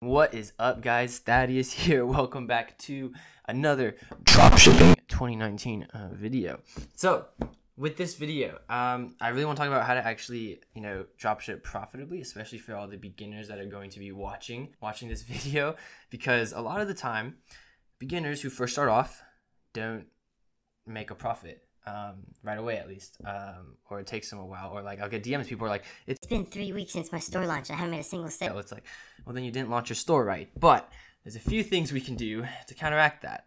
What is up, guys? Thaddeus here. Welcome back to another Dropshipping 2019 video. So with this video, I really want to talk about how to actually, dropship profitably, especially for all the beginners that are going to be watching this video, because a lot of the time, beginners who first start off don't make a profit right away, at least, or it takes them a while, or like I'll get DMs, people are like, it's been 3 weeks since my store launch, I haven't made a single sale. So it's like, well, then you didn't launch your store right. But there's a few things we can do to counteract that.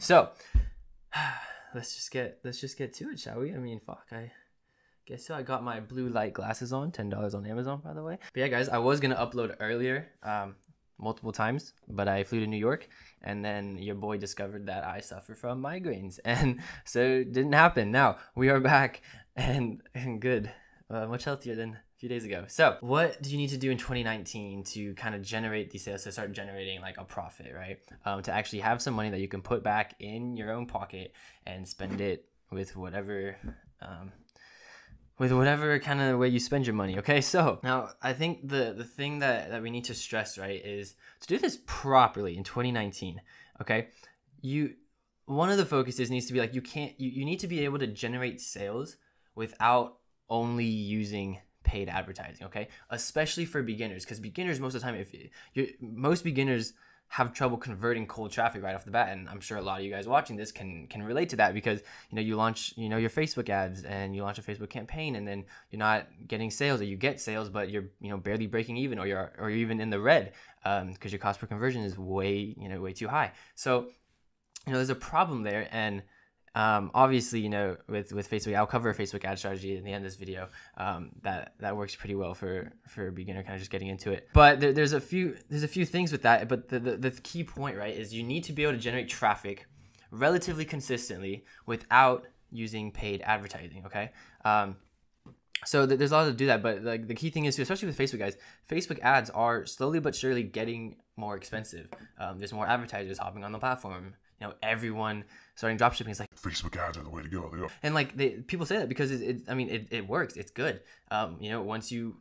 So let's just get to it, shall we? I mean, fuck, I guess so. I got my blue light glasses on, $10 on Amazon, by the way. But yeah, guys, I was gonna upload earlier multiple times, but I flew to New York, and then your boy discovered that I suffer from migraines, and so it didn't happen. Now we are back and good, much healthier than a few days ago. So what do you need to do in 2019 to kind of generate these sales, to start generating like a profit, right? To actually have some money that you can put back in your own pocket and spend it with whatever kind of way you spend your money, okay? So now I think the thing that we need to stress, right, is to do this properly in 2019, okay? One of the focuses needs to be like, you need to be able to generate sales without only using paid advertising, okay? Especially for beginners, because beginners, most of the time, most beginners have trouble converting cold traffic right off the bat, and I'm sure a lot of you guys watching this can relate to that, because you launch your Facebook ads and you launch a Facebook campaign, and then you're not getting sales, or you get sales but you're barely breaking even, or you're even in the red because your cost per conversion is way too high. So there's a problem there, and obviously with Facebook, I'll cover a Facebook ad strategy in the end of this video that works pretty well for a beginner kind of just getting into it. But there's a few things with that, but the key point, right, is you need to be able to generate traffic relatively consistently without using paid advertising, okay? So there's a lot to do that, but like the key thing is, especially with Facebook, guys, Facebook ads are slowly but surely getting more expensive. There's more advertisers hopping on the platform. Everyone starting dropshipping is like, Facebook ads are the way to go. And like people say that because it works. It's good. Once you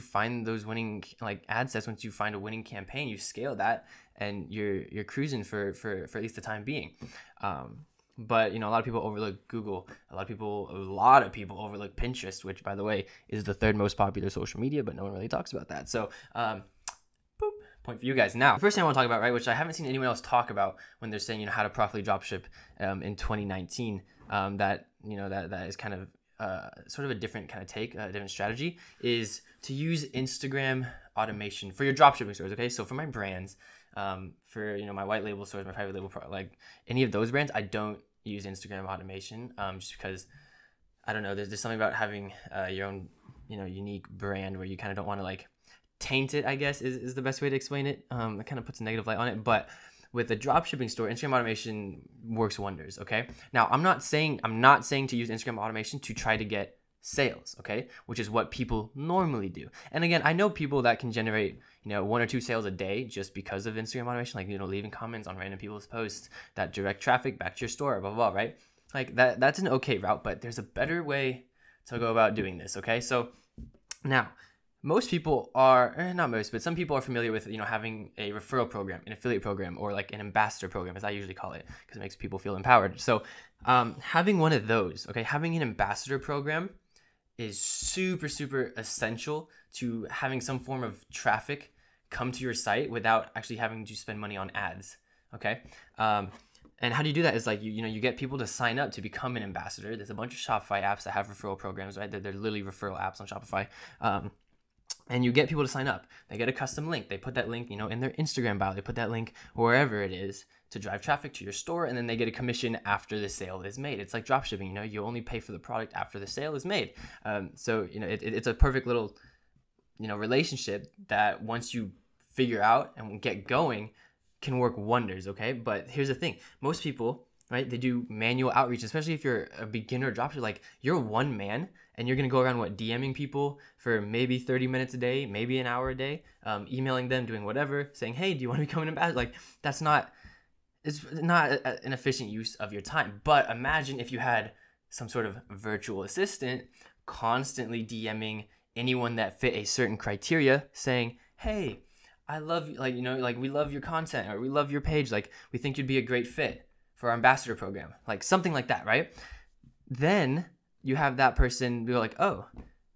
find those winning like ad sets, once you find a winning campaign, you scale that, and you're cruising for at least the time being. But a lot of people overlook Google. A lot of people overlook Pinterest, which, by the way, is the third most popular social media, but no one really talks about that. So for you guys. Now, the first thing I want to talk about, right, which I haven't seen anyone else talk about when they're saying, how to profitably dropship in 2019, that is kind of sort of a different kind of take, a different strategy, is to use Instagram automation for your dropshipping stores, okay? So for my brands, for, my white label stores, my private label, like any of those brands, I don't use Instagram automation just because, I don't know, there's something about having your own, unique brand where you kind of don't want to like taint it, I guess is the best way to explain it. That kind of puts a negative light on it. But with a dropshipping store, Instagram automation works wonders, okay? Now, I'm not saying to use Instagram automation to try to get sales, okay? Which is what people normally do. And again, I know people that can generate, 1 or 2 sales a day just because of Instagram automation, like, leaving comments on random people's posts that direct traffic back to your store, blah, blah, blah, right? Like that's an okay route, but there's a better way to go about doing this, okay? So now, most people are, not most, but some people are familiar with, having a referral program, an affiliate program, or like an ambassador program, as I usually call it, because it makes people feel empowered. So having one of those, okay, having an ambassador program is super, super essential to having some form of traffic come to your site without actually having to spend money on ads, okay? And how do you do that is like, you get people to sign up to become an ambassador. There's a bunch of Shopify apps that have referral programs, right? They're literally referral apps on Shopify. And you get people to sign up. They get a custom link. They put that link, in their Instagram bio. They put that link wherever it is to drive traffic to your store, and then they get a commission after the sale is made. It's like dropshipping, you only pay for the product after the sale is made. So it's a perfect little, relationship that once you figure out and get going, can work wonders. Okay, but here's the thing: most people, right, they do manual outreach, especially if you're a beginner dropshipper. Like, you're one man, and you're gonna go around, DMing people for maybe 30 minutes a day, maybe an hour a day, emailing them, doing whatever, saying, hey, do you wanna become an ambassador? Like, it's not an efficient use of your time. But imagine if you had some sort of virtual assistant constantly DMing anyone that fit a certain criteria saying, hey, I love, we love your content, or we love your page. Like, we think you'd be a great fit for our ambassador program, like something like that, right? Then you have that person be like, oh,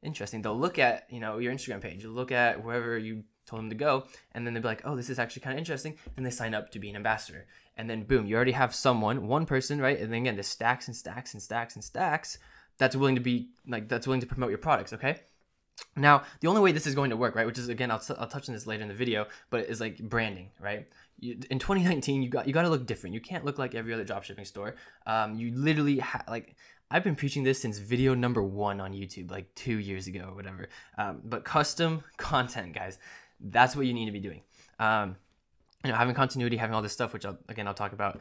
interesting. They'll look at, your Instagram page, look at wherever you told them to go. And then they'll be like, oh, this is actually kind of interesting. And they sign up to be an ambassador. And then boom, you already have one person, right? And then again, there's stacks and stacks and stacks and stacks that's willing to be like, that's willing to promote your products. Okay. Now, the only way this is going to work, right, which is, again, I'll touch on this later in the video, but it's like branding, right? In 2019, you got to look different. You can't look like every other dropshipping store. You literally, I've been preaching this since video number 1 on YouTube, like 2 years ago or whatever. But custom content, guys, that's what you need to be doing. Having continuity, having all this stuff, which I'll talk about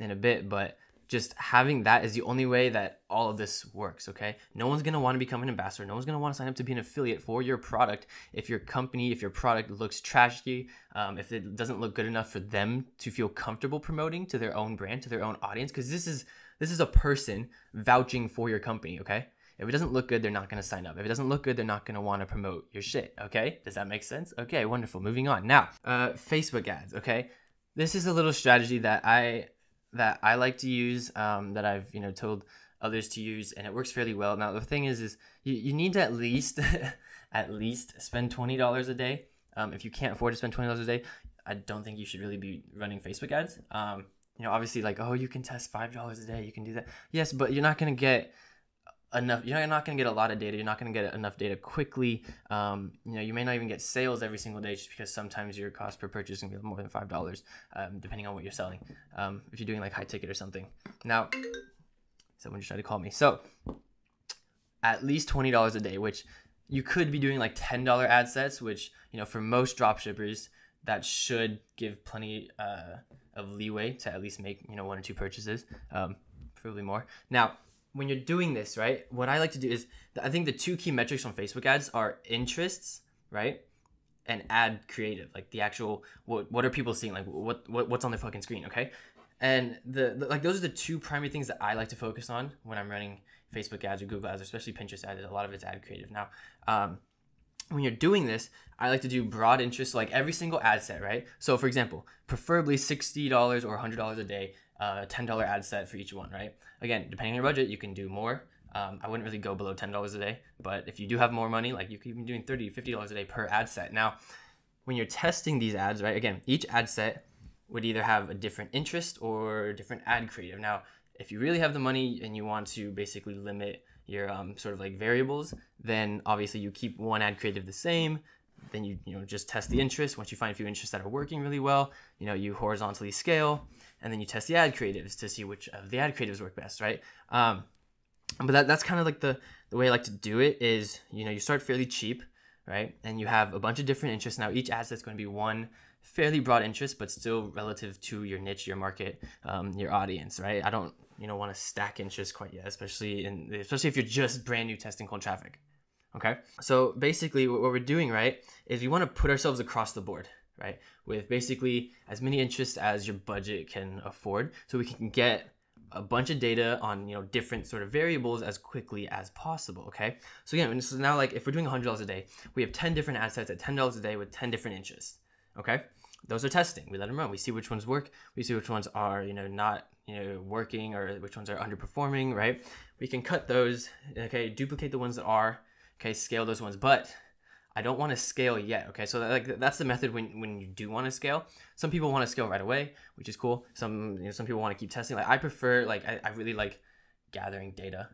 in a bit, but just having that is the only way that all of this works, okay? No one's gonna wanna become an ambassador. No one's gonna wanna sign up to be an affiliate for your product if your company, if your product looks trashy, if it doesn't look good enough for them to feel comfortable promoting to their own brand, to their own audience, because this is a person vouching for your company, okay? If it doesn't look good, they're not gonna sign up. If it doesn't look good, they're not gonna wanna promote your shit, okay? Does that make sense? Okay, wonderful, moving on. Now, Facebook ads, okay? This is a little strategy that I like to use, that I've told others to use, and it works fairly well. Now the thing is you need to at least spend $20 a day. If you can't afford to spend $20 a day, I don't think you should really be running Facebook ads. Obviously, like, oh, you can test $5 a day, you can do that. Yes, but you're not gonna get enough. You're not gonna get a lot of data. You're not gonna get enough data quickly. You may not even get sales every single day, just because sometimes your cost per purchase is gonna be more than $5, depending on what you're selling. If you're doing like high ticket or something. Now, someone just tried to call me. So, at least $20 a day, which you could be doing like $10 ad sets, which for most dropshippers that should give plenty of leeway to at least make 1 or 2 purchases, probably more. Now, when you're doing this, right, what I like to do is, I think the 2 key metrics on Facebook ads are interests, right, and ad creative, like the actual, what are people seeing, like what's on their fucking screen, okay? And those are the 2 primary things that I like to focus on when I'm running Facebook ads or Google ads, especially Pinterest ads. A lot of it's ad creative. Now, when you're doing this, I like to do broad interests, like every single ad set, right? So for example, preferably $60 or $100 a day, $10 ad set for each one, right? Again, depending on your budget, you can do more. I wouldn't really go below $10 a day, but if you do have more money, like you could be doing $30, $50 a day per ad set. Now, when you're testing these ads, right, again, each ad set would either have a different interest or a different ad creative. Now, if you really have the money and you want to basically limit your sort of like variables, then obviously you keep one ad creative the same. Then you just test the interest. Once you find a few interests that are working really well, you horizontally scale, and then you test the ad creatives to see which of the ad creatives work best, right? But that's kind of like the way I like to do it is, you start fairly cheap, right? And you have a bunch of different interests. Now each ad set's going to be one fairly broad interest, but still relative to your niche, your market, your audience, right? I don't want to stack interests quite yet, especially if you're just brand new testing cold traffic. Okay, so basically what we're doing, right, is we want to put ourselves across the board, right, with basically as many interests as your budget can afford, so we can get a bunch of data on different sort of variables as quickly as possible. Okay, so again, so now, like, if we're doing $100 a day, we have 10 different ad sets at $10 a day with 10 different interests. Okay, those are testing. We let them run. We see which ones work. We see which ones are not working, or which ones are underperforming. Right, we can cut those. Okay, duplicate the ones that are. Okay, scale those ones, but I don't want to scale yet. Okay, so that's the method when you do want to scale. Some people want to scale right away, which is cool. Some people want to keep testing. Like, I prefer, like, I really like gathering data.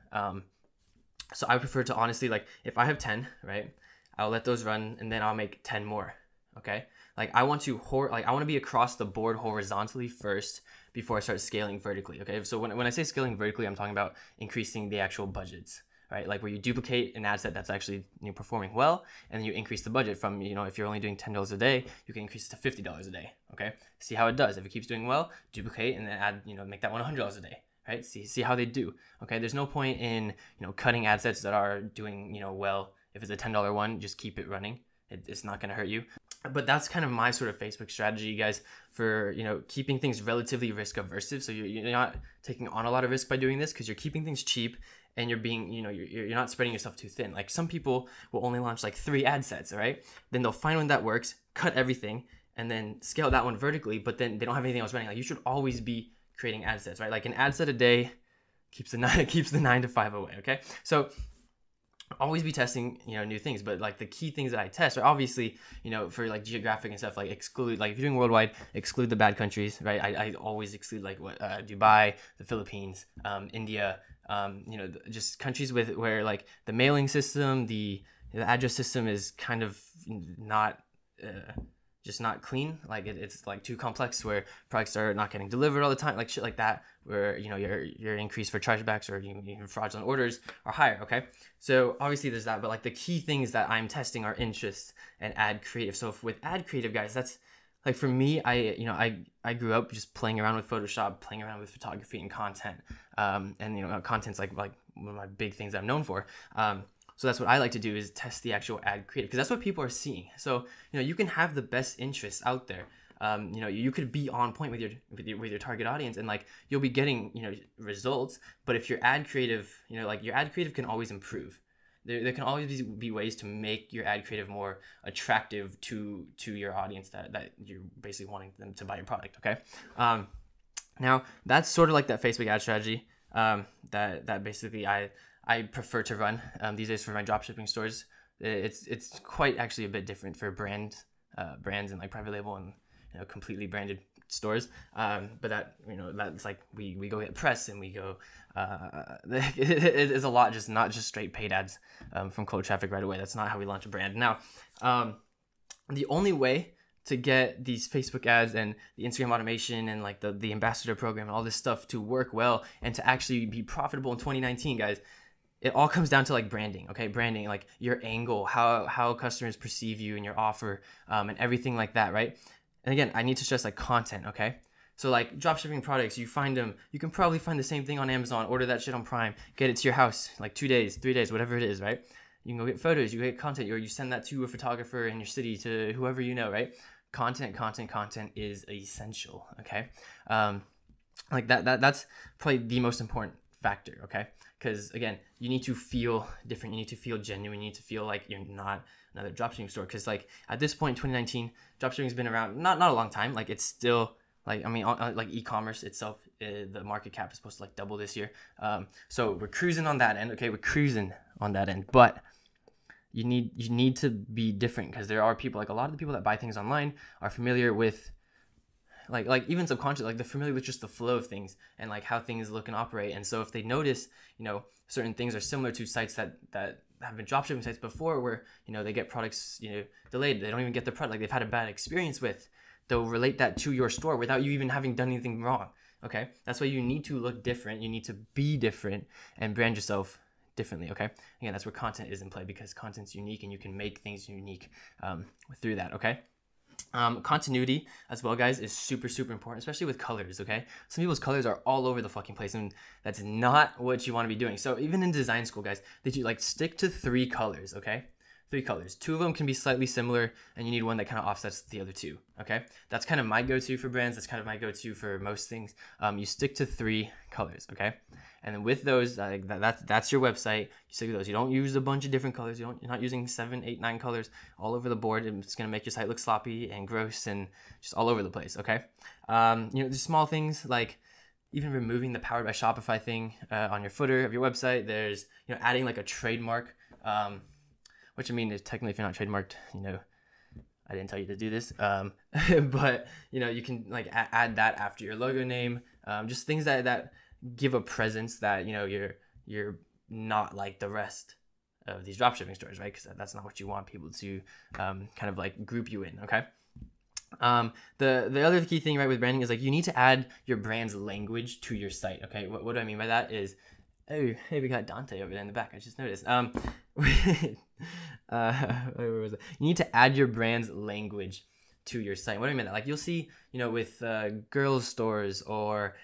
So I prefer to honestly, like, if I have 10, right, I'll let those run and then I'll make 10 more. Okay, like I want to be across the board horizontally first before I start scaling vertically. Okay, so when I say scaling vertically, I'm talking about increasing the actual budgets. Right, like where you duplicate an ad set that's actually performing well, and then you increase the budget from, if you're only doing $10 a day, you can increase it to $50 a day, okay? See how it does. If it keeps doing well, duplicate and then add, make that one $100 a day, right? See how they do, okay? There's no point in, cutting ad sets that are doing, well. If it's a $10 one, just keep it running, It's not going to hurt you. But that's kind of my sort of Facebook strategy, guys, for, you know, keeping things relatively risk averse. So you're not taking on a lot of risk by doing this, because you're keeping things cheap and you're being, you know, you're not spreading yourself too thin. Like some people will only launch like 3 ad sets, all right? Then they'll find one that works, cut everything, and then scale that one vertically, but then they don't have anything else running. Like you should always be creating ad sets, right? Like an ad set a day keeps the 9 to 5 away, okay? So always be testing, you know, new things. But like the key things that I test are obviously, you know, for like geographic and stuff, like exclude, like if you're doing worldwide, exclude the bad countries, right? I always exclude like what Dubai, the Philippines, India, you know, just countries with where like the mailing system, the address system is kind of not just not clean. Like it's like too complex, where products are not getting delivered all the time, like shit like that, where, you know, your increase for chargebacks or your fraudulent orders are higher. Okay. So obviously there's that, but like the key things that I'm testing are interest and ad creative. So if with ad creative, guys, that's like, for me, I grew up just playing around with Photoshop, playing around with photography and content. And you know, content's like one of my big things that I'm known for. So that's what I like to do, is test the actual ad creative, because that's what people are seeing. So, you know, you can have the best interests out there. You know, you could be on point with your target audience, and like you'll be getting, you know, results. But if your ad creative, you know, like your ad creative can always improve. There can always be ways to make your ad creative more attractive to your audience that you're basically wanting them to buy your product. Okay. Now that's sort of like that Facebook ad strategy that basically I prefer to run these days for my dropshipping stores. It's quite actually a bit different for brands and like private label and, you know, completely branded stores. But that, you know, that's like we go get press and we go. It is a lot, just not just straight paid ads from cold traffic right away. That's not how we launch a brand. Now, the only way to get these Facebook ads and the Instagram automation and like the ambassador program and all this stuff to work well and to actually be profitable in 2019, guys, it all comes down to like branding, okay? Branding, like your angle, how customers perceive you and your offer, and everything like that, right? And again, I need to stress like content, okay? So like dropshipping products, you find them, you can probably find the same thing on Amazon, order that shit on Prime, get it to your house, like 2 days, 3 days, whatever it is, right? You can go get photos, you get content, or you send that to a photographer in your city, to whoever you know, right? Content is essential, okay? Like that's probably the most important factor, okay? Because again, you need to feel different, you need to feel genuine, you need to feel like you're not another dropshipping store. Because like at this point, 2019, dropshipping's been around not a long time. Like it's still like, I mean, like e-commerce itself, the market cap is supposed to like double this year. So we're cruising on that end, okay? We're cruising on that end, but you need to be different, because there are people, like a lot of the people that buy things online are familiar with like even subconscious, like they're familiar with just the flow of things and like how things look and operate. And so if they notice, you know, certain things are similar to sites that have been dropshipping sites before, where, you know, they get products, you know, delayed, they don't even get the product, like they've had a bad experience with, they'll relate that to your store without you even having done anything wrong, okay? That's why you need to look different, you need to be different and brand yourself differently, okay? Again, that's where content is in play, because content's unique and you can make things unique through that, okay? Continuity as well, guys, is super, super important, especially with colors, okay? Some people's colors are all over the fucking place, and that's not what you want to be doing. So even in design school, guys, they do like stick to 3 colors, okay? 3 colors. 2 of them can be slightly similar, and you need one that kind of offsets the other 2, okay? That's kind of my go-to for brands. That's kind of my go-to for most things. You stick to 3 colors, okay? And then with those, that's your website. You stick to those. You don't use a bunch of different colors. You're not using 7, 8, 9 colors all over the board. It's going to make your site look sloppy and gross and just all over the place, okay? You know, there's small things like even removing the Powered by Shopify thing on your footer of your website. There's, you know, adding like a trademark, which I mean is technically, if you're not trademarked, you know, I didn't tell you to do this, but you know, you can like add that after your logo name, just things that give a presence that, you know, you're not like the rest of these dropshipping stores, right? Because that's not what you want people to kind of like group you in, okay? The other key thing, right, with branding is like you need to add your brand's language to your site, okay? What do I mean by that is, oh, hey, we got Dante over there in the back, I just noticed. Where was it? You need to add your brand's language to your site. What do I mean by that? Like you'll see, you know, with girls stores or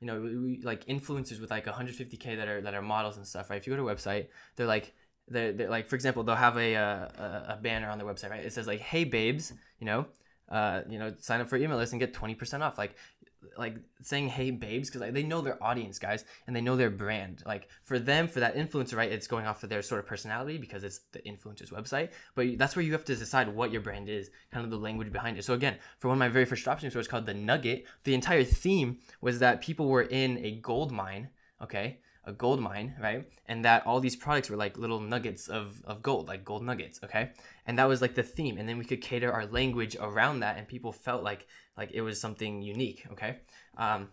you know, like influencers with like 150K that are models and stuff, right? If you go to a website, they're like, they're like, for example, they'll have a banner on their website, right? It says like, "Hey babes, sign up for email list and get 20% off." Like saying "Hey babes" because they know their audience, guys, and they know their brand. Like for them, for that influencer, right? It's going off of their sort of personality because it's the influencer's website. But that's where you have to decide what your brand is, kind of the language behind it. So again, for one of my very first dropshipping stores called The Nugget, the entire theme was that people were in a gold mine. Okay. A gold mine, right? And that all these products were like little nuggets of gold, like gold nuggets, okay? And that was like the theme. And then we could cater our language around that, and people felt like it was something unique, okay? I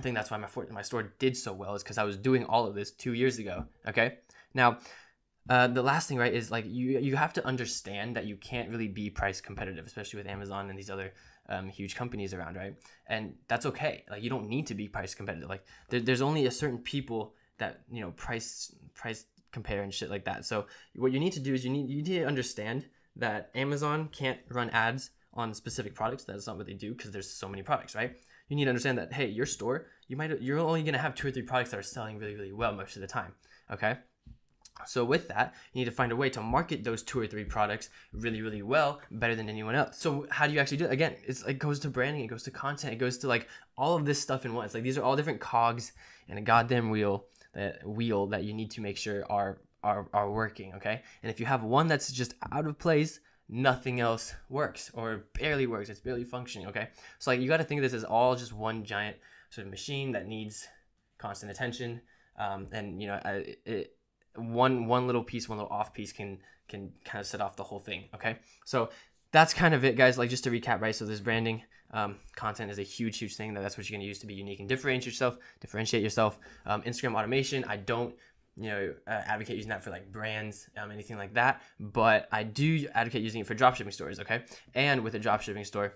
think that's why my store did so well, is because I was doing all of this 2 years ago, okay? Now, the last thing, right, is like you have to understand that you can't really be price competitive, especially with Amazon and these other huge companies around, right? And that's okay. Like you don't need to be price competitive. Like there's only a certain people that, you know, price compare and shit like that. So what you need to do is you need to understand that Amazon can't run ads on specific products. That's not what they do, because there's so many products, right? You need to understand that, hey, your store, you're only going to have 2 or 3 products that are selling really, really well most of the time, okay? So with that, you need to find a way to market those 2 or 3 products really, really well, better than anyone else. So how do you actually do it? Again, it goes to branding, it goes to content, it goes to like all of this stuff in one. It's like these are all different cogs in a goddamn wheel that you need to make sure are working, okay? And if you have one that's just out of place, nothing else works or barely works. It's barely functioning, okay? So like you got to think of this as all just one giant sort of machine that needs constant attention, and you know one little piece, one little off piece can kind of set off the whole thing, okay? So that's kind of it, guys. Like just to recap, right? So there's branding, content is a huge thing. That's what you're gonna use to be unique and differentiate yourself. Instagram automation, I don't advocate using that for like brands, anything like that, but I do advocate using it for dropshipping stores, okay? And with a dropshipping store,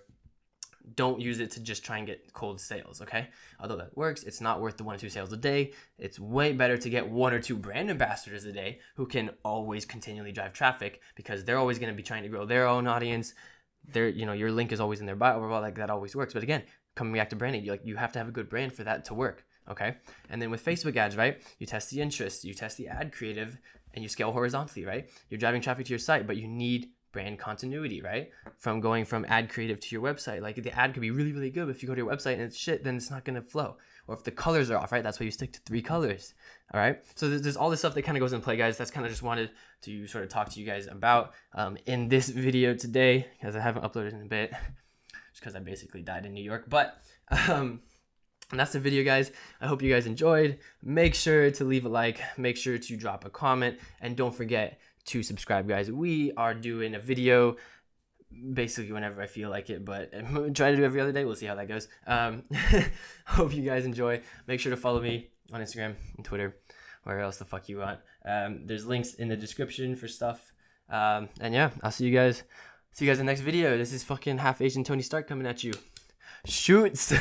don't use it to just try and get cold sales, okay? Although that works, it's not worth the 1 or 2 sales a day. It's way better to get 1 or 2 brand ambassadors a day who can always continually drive traffic, because they're always going to be trying to grow their own audience. Your link is always in their bio, like that always works. But again, coming back to branding, you have to have a good brand for that to work, okay? And then with Facebook ads, right? You test the interest, you test the ad creative, and you scale horizontally, right? You're driving traffic to your site, but you need brand continuity, right? From going from ad creative to your website, like the ad could be really, really good, but if you go to your website and it's shit, then it's not going to flow. Or if the colors are off, right? That's why you stick to 3 colors. All right. So there's all this stuff that kind of goes into play, guys. That's kind of just wanted to sort of talk to you guys about in this video today, because I haven't uploaded in a bit, just because I basically died in New York. But and that's the video, guys. I hope you guys enjoyed. Make sure to leave a like, make sure to drop a comment, and don't forget to subscribe, guys. We are doing a video basically whenever I feel like it, but I'm trying to do every other day. We'll see how that goes. Hope you guys enjoy. Make sure to follow me on Instagram and Twitter, wherever else the fuck you want. There's links in the description for stuff. And yeah, I'll see you guys. See you guys in the next video. This is fucking half Asian Tony Stark coming at you. Shoots.